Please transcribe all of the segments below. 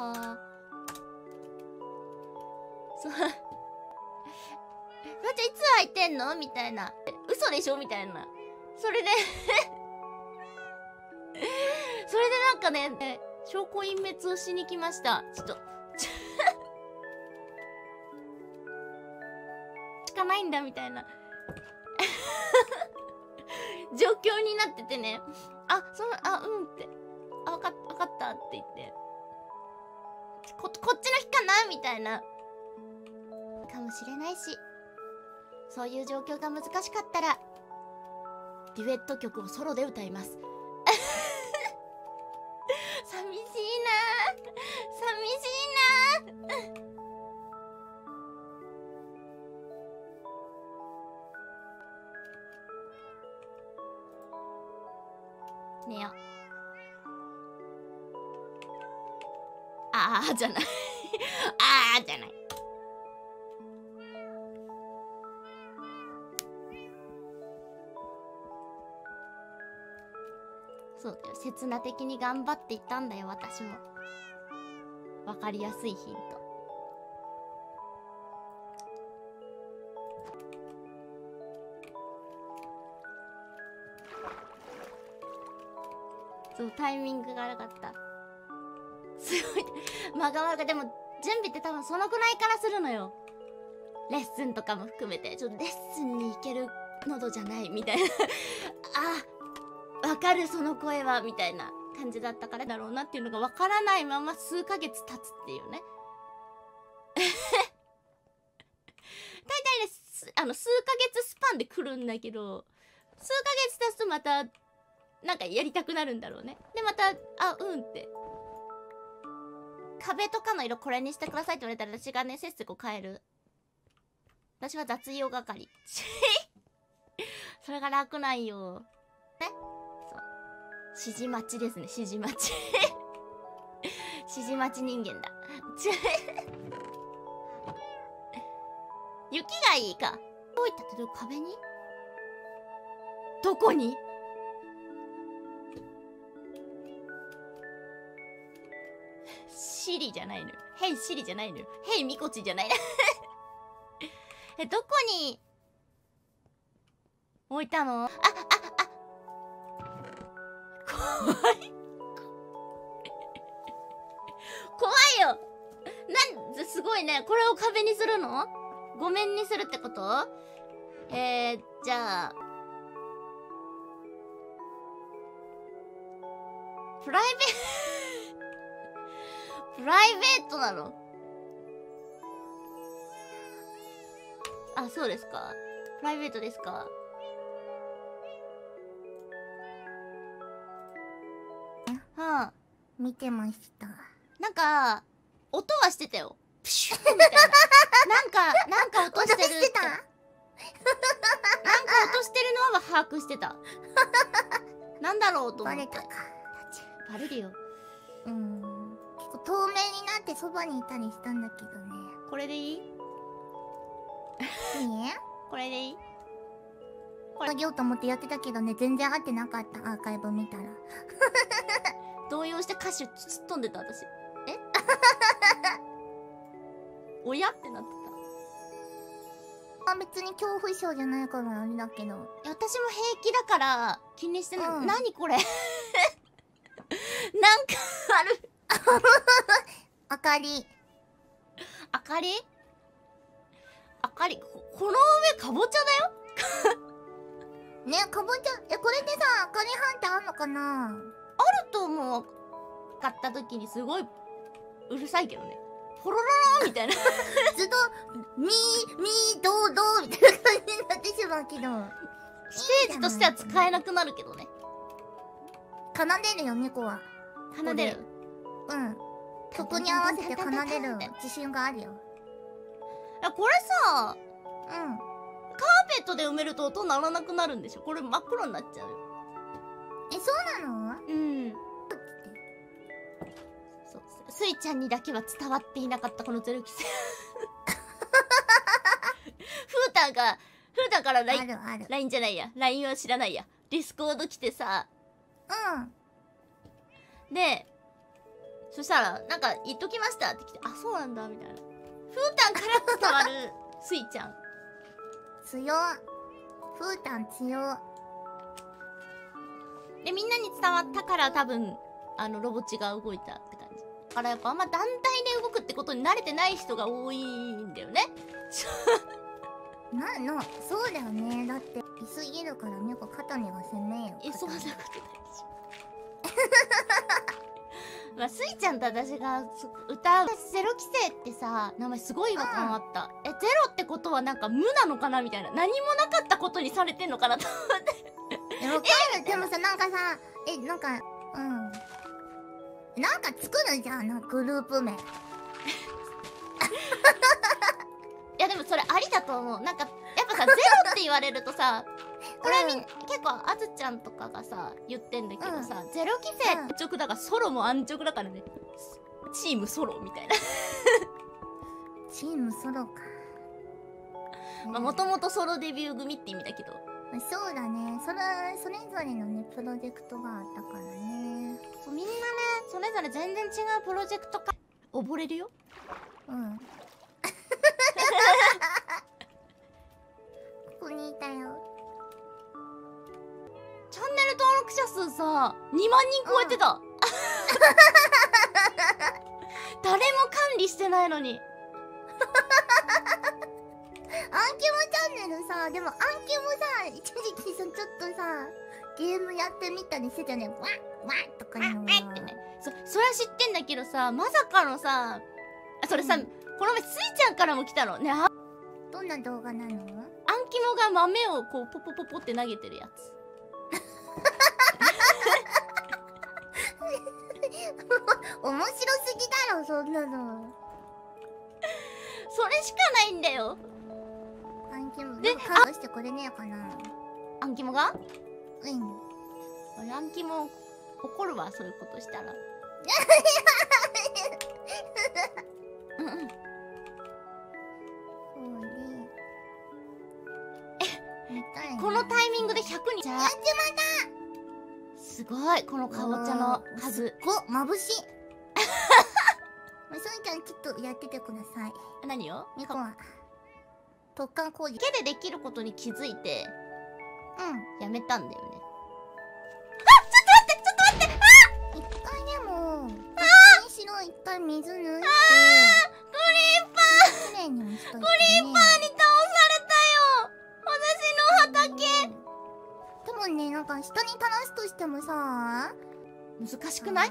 はそう。フワちゃんいつ開いてんのみたいな、嘘でしょみたいな。それでそれでなんかね、証拠隠滅をしに来ました。ちょっとしかないんだみたいな状況になっててね。あ、その、あ、うんって、あ、わかったって言って、こっちの日かなみたいな、かもしれないし、そういう状況が難しかったら、デュエット曲をソロで歌います。寂しいなぁ、寂しいなぁ。寝よう。ああじゃないああじゃない。そうだよ、刹那的に頑張っていったんだよ私も。わかりやすいヒント。タイミングが悪かった、すごい間が悪かった。でも準備って多分そのくらいからするのよ、レッスンとかも含めて。ちょっとレッスンに行ける喉じゃないみたいなあ、わかるその声はみたいな感じだったからだろうなっていうのがわからないまま数ヶ月経つっていうね大体ね、数ヶ月スパンで来るんだけど、数ヶ月経つとまたなんかやりたくなるんだろうね。でまた「あうん」って「壁とかの色これにしてください」って言われたら私がねせっせこ変える。私は雑用係それが楽なんよね。そう、指示待ちですね、指示待ち指示待ち人間だ雪がいいかどういったって、壁にどこにシリじゃないのよ。ヘイシリじゃないのよ。ヘイミコチじゃないのどこに置いたの？怖い怖いよ。なんすごいね。これを壁にするの？ごめんにするってこと？じゃあプライベートプライベートなの？あ、そうですか。プライベートですか。はあ、見てました。なんか、音はしてたよ。プシュッみたいな。なんか音してるって。なんか音してるのは把握してた。なんだろうと思って。バレるよ。うん。透明になってそばにいたりしたんだけどね。これでいい？いいえ？これでいい？あげようと思ってやってたけどね、全然合ってなかった。アーカイブ見たら動揺して歌手突っ飛んでた私。え？おやってなってた。あ、別に恐怖症じゃないからあれだけど、私も平気だから気にしてない。何これなんかあるあかりあかりあかり、この上かぼちゃだよね、かぼちゃ。え、これでさ、あかりハンターあんのかな？あると思う。買った時にすごいうるさいけどね、ポロロロみたいなずっとみーみーどうどうみたいな感じになってしまうけど、ステージとしては使えなくなるけどね。奏でるよ、猫は奏でる。うん、曲に合わせて奏でる自信があるよ。これさ、うん、カーペットで埋めると音鳴らなくなるんでしょ。これ真っ黒になっちゃうよ。え、そうなの？うん。そう、スイちゃんにだけは伝わっていなかったこのゼルキス。フータから LINE じゃないや、LINE は知らないや。ディスコード来てさ、うん。で。ちょっそしたらなんか言っときましたって来て、あ、そうなんだみたいな。ふーたんから伝わるスイちゃん強っ。ふーたん強っで、みんなに伝わったから多分あのロボッチが動いたって感じだから、やっぱあんま団体で動くってことに慣れてない人が多いんだよねなの、そうだよね。だっていすぎるから猫肩身がせねえよ。え、そんなことないでしょまあ、スイちゃんと私が歌うゼロ規制ってさ、名前すごい違和感あった、うん、え、ゼロってことはなんか無なのかなみたいな、何もなかったことにされてんのかなと思ってわかる。でもさ、なんかさ、え、なんか、うん、なんか作るじゃん、なんかグループ名いやでもそれありだと思う。なんかやっぱさ、ゼロって言われるとさこれはみん、結構あずちゃんとかがさ言ってんだけどさ、ゼロ規制安直だから、ソロも安直だからね、チームソロみたいなチームソロか。まあもともとソロデビュー組って意味だけど、そうだね。それぞれのねプロジェクトがあったからね。そう、みんなねそれぞれ全然違うプロジェクトか。溺れるよ。うん、ここにいたよ。チャンネル登録者数さ2万人超えてた、うん、誰も管理してないのにアンキモチャンネルさ、でもアンキモさ一時期さちょっとさゲームやってみたりしてたね。ワッワッとかいうのはそれは知ってんだけどさ、まさかのさ、それさ、うん、この前スイちゃんからも来たのね。あ、どんな動画なの？アンキモが豆をこうポポポポって投げてるやつ面白すぎだろそんなのそれしかないんだよ。アンキモでカードしてくれねえかな。アンキモが、うん、アンキモ怒るわそういうことしたらうんうん、そうね。え、このタイミングで100人やっちまった。すごい、このかぼちゃの数。お、まぶしい。そういちゃん、ちょっとやっててください。何を？猫は突貫工事手でできることに気づいて、うん、やめたんだよね。あ、ちょっと待って、ちょっと待って。あ、一回でも何しろ一回水抜いて。ああ、クリーパー。クリーパーに倒されたよ。私の畑。でもね、なんか人に垂らすとしてもさ難しくない？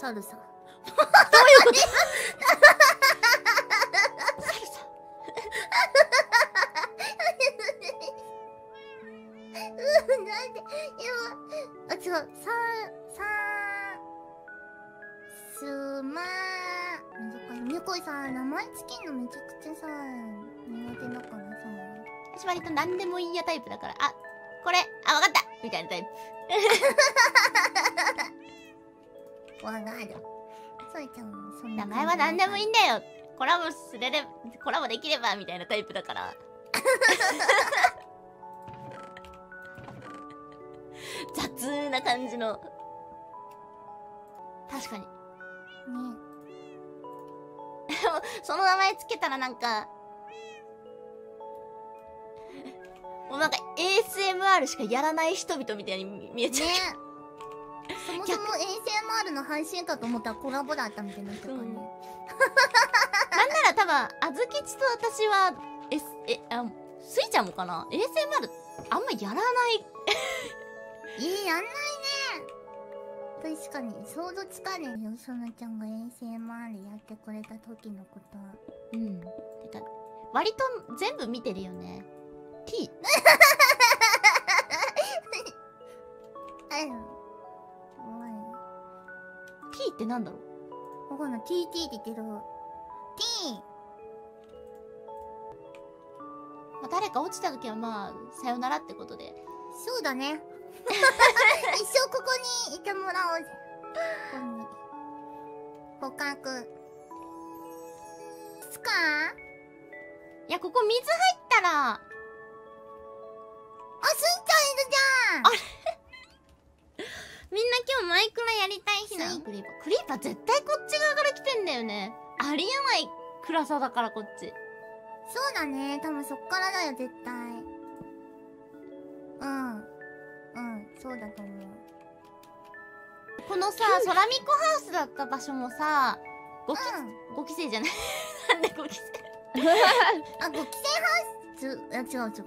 サルサどういうことサルサうん、なんで今、あ、違う、すまー猫さ、名前つけんのめちゃくちゃさ苦手だからさ、私割と何でもいいやタイプだから、あ、これ、あ、わかったみたいなタイプわかる。そういちゃんもそんな名前は何でもいいんだよ、コラボできればみたいなタイプだから雑な感じの。確かにねその名前つけたらなんかもうなんか ASMR しかやらない人々みたいに見えちゃうね。そもそも ASMR の配信かと思ったらコラボだったみたいなとかね、うん、なんなら多分あずきちと私は、スイちゃんもかな ASMR あんまやらないやんないね。確かに想像つかねえよ、そなちゃんが ASMR やってくれた時のことは。うん、てか割と全部見てるよね。T ってなんだろう、わかんない。 TT って言ってる T、まあ、誰か落ちた時はまあさよならってことで。そうだね一生ここにいてもらおう。ここに捕獲すか。いや、ここ水入ったら、あ、スイちゃんいるじゃん。あれ水今日マイクラやりたい日なの。クリーパー。クリーパー絶対こっち側から来てんだよね。ありえない暗さだからこっち。そうだね。多分そっからだよ、絶対。うん。うん、そうだと思う。このさ、ソラミコハウスだった場所もさ、5期生じゃない。なんで5期生あ、5期生ハウス違う違う。私たち6期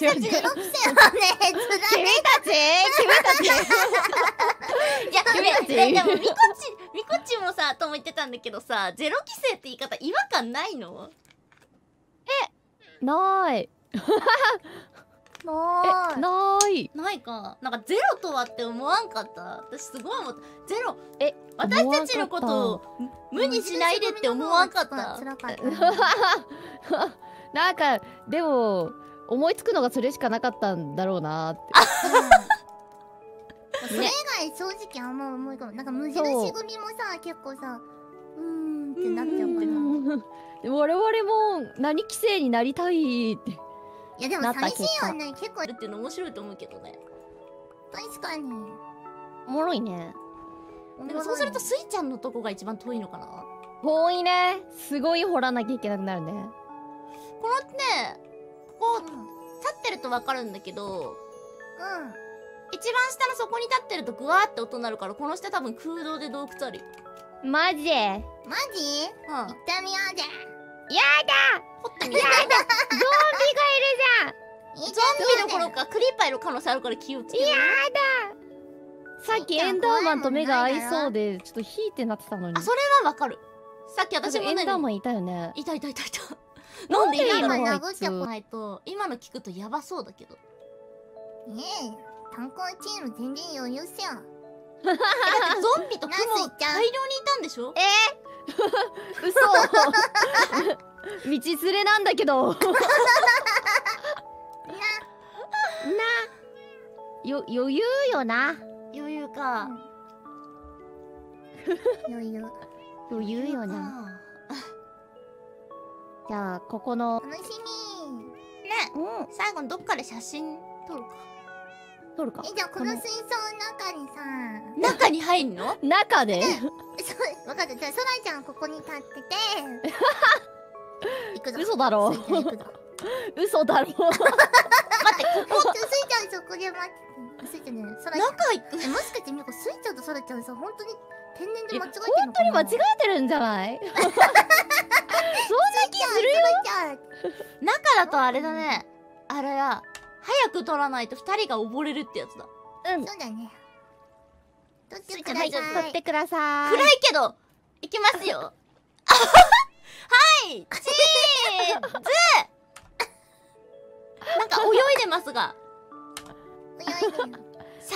生はね、君たちいや、でも、みこちもさ、とも言ってたんだけどさ、0期生って言い方、違和感ないの？え、ない。ない。ないか。なんか、ゼロとはって思わんかった。私、すごい思った。ゼロ。え、私たちのことを無にしないでって思わんかった。なんか、でも、思いつくのがそれしかなかったんだろうなーって。それ以外、正直あんま思い浮かばない。なんか、無印組もさ、結構さ、ってなっちゃうから。我々も、何期生になりたいって。いや、でも寂しいよね。結構、だって面白いと思うけどね。確かに。おもろいね。でも、そうすると、スイちゃんのとこが一番遠いのかな。遠いね。すごい掘らなきゃいけなくなるね。このね、ここ、立ってるとわかるんだけど、一番下のそこに立ってるとグワーって音になるから、この下多分空洞で洞窟あるよ。マジでマジ？行ってみようぜ。やだ！掘ってみよう。やだ！ゾンビがいるじゃん！ゾンビどころか、クリーパーの可能性あるから気をつけて。やだ！さっきエンダーマンと目が合いそうで、ちょっと引いてなってたのに。あ、それはわかる。さっき私もね、エンダーマンいたよね。いた。なんで今の殴ってこないと、今の聞くとやばそうだけど。ねえ、炭鉱チーム全然余裕っすよ。だってゾンビとクモ大量にいたんでしょ？嘘。道連れなんだけど。余裕よな。余裕か。余裕よな。じゃあ、ここの。楽しみー。ね、うん、最後にどっかで写真撮るか。え、じゃあ、この水槽の中にさ。中に入んの？中で？そう、わかった。じゃあ、ソラちゃんここに立ってて。行くぞ。嘘だろ。嘘だろ。待って、ここ。スイちゃんそこで待って。スイちゃんね、ソラちゃん。中行く。もしかして、みこ、スイちゃんとソラちゃんさ、本当に天然で間違えてるの？本当に間違えてるんじゃない？そんな気するよ。中だとあれだね。あれだ。早く取らないと2人が溺れるってやつだ。うん。そうだね。取ってください。取ってください。暗いけど、いきますよ。はい、チーズ。なんか泳いでますが。泳いでる。魚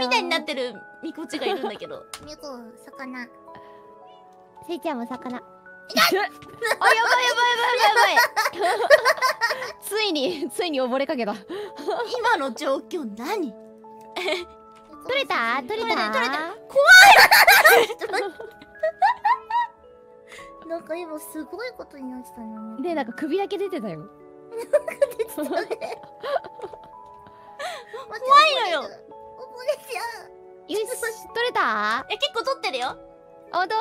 みたいになってるみこちがいるんだけど。みこ、魚。スイちゃんも魚。あ、やばいやばいやばいやばい。ついに溺れかけた。今の状況何？取れた？取れた。怖い。なんか今すごいことになってたよね。で、なんか首だけ出てたよ。怖いのよ。溺れちゃう。よし、取れた？え、結構取ってるよ。本当？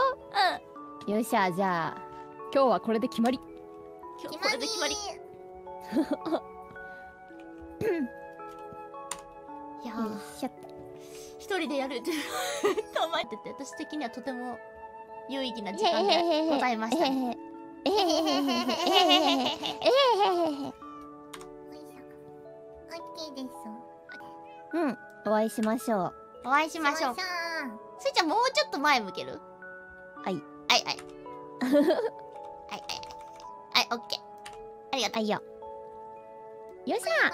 うん。よっしゃ、じゃあ今日はこれで決まり。いやー、一人でやると思ってて、私的にはとても有意義な時間でございました。うん、お会いしましょう。スイちゃん、もうちょっと前向ける？はい。はい、オッケー。ありがとう。よっしゃ。